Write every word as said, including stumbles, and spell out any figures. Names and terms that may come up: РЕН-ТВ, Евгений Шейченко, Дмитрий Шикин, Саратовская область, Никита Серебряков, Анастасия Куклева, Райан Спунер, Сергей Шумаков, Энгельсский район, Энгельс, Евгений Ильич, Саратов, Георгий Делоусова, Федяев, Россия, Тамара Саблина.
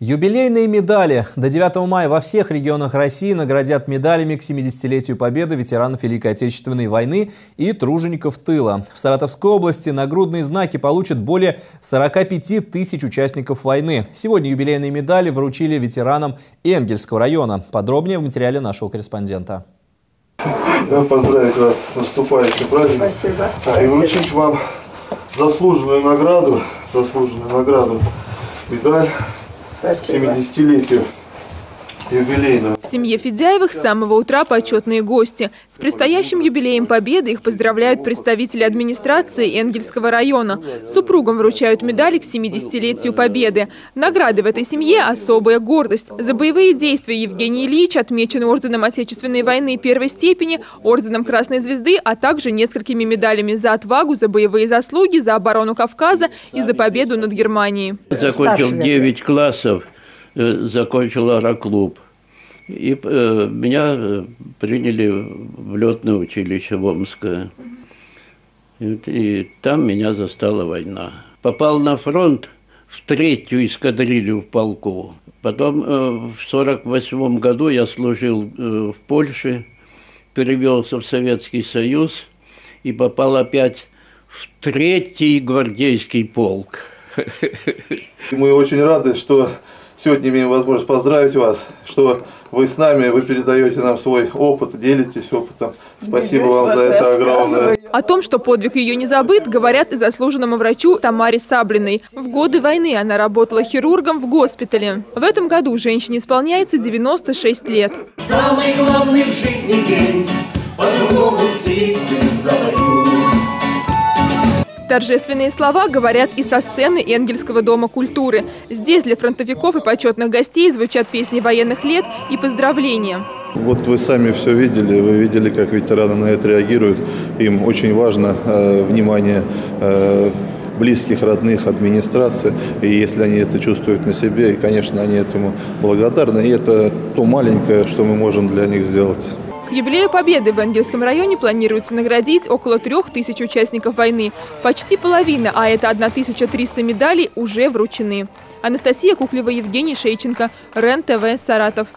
Юбилейные медали. До девятого мая во всех регионах России наградят медалями к семидесятилетию Победы ветеранов Великой Отечественной войны и тружеников тыла. В Саратовской области нагрудные знаки получат более сорока пяти тысяч участников войны. Сегодня юбилейные медали вручили ветеранам Энгельского района. Подробнее в материале нашего корреспондента. Я поздравить вас с наступающим праздником. Спасибо. А, и вручить вам заслуженную награду, заслуженную награду, медаль. семидесятилетию юбилейного. В семье Федяевых с самого утра почетные гости. С предстоящим юбилеем Победы их поздравляют представители администрации Энгельсского района. Супругам вручают медали к семидесятилетию Победы. Награды в этой семье – особая гордость. За боевые действия Евгений Ильич отмечен орденом Отечественной войны первой степени, орденом Красной Звезды, а также несколькими медалями за отвагу, за боевые заслуги, за оборону Кавказа и за победу над Германией. Закончил девять классов. Закончил аэроклуб. И э, меня приняли в летное училище в Омское. И, и там меня застала война. Попал на фронт в третью эскадрилью в полку. Потом э, в сорок восьмом году я служил э, в Польше, перевелся в Советский Союз и попал опять в третий гвардейский полк. Мы очень рады, что сегодня имеем возможность поздравить вас, что вы с нами, вы передаете нам свой опыт, делитесь опытом. Спасибо вам за это огромное. О том, что подвиг ее не забыт, говорят и заслуженному врачу Тамаре Саблиной. В годы войны она работала хирургом в госпитале. В этом году женщине исполняется девяносто шесть лет. Самый главный в жизни день, подругу птицу завою. Торжественные слова говорят и со сцены Энгельсского дома культуры. Здесь для фронтовиков и почетных гостей звучат песни военных лет и поздравления. Вот вы сами все видели, вы видели, как ветераны на это реагируют. Им очень важно э, внимание э, близких, родных, администрации. И если они это чувствуют на себе, и, конечно, они этому благодарны. И это то маленькое, что мы можем для них сделать. К юбилею Победы в Энгельсском районе планируется наградить около трех тысяч участников войны. Почти половина, а это тысяча триста медалей, уже вручены. Анастасия Куклева, Евгений Шейченко, РЕН-ТВ, Саратов.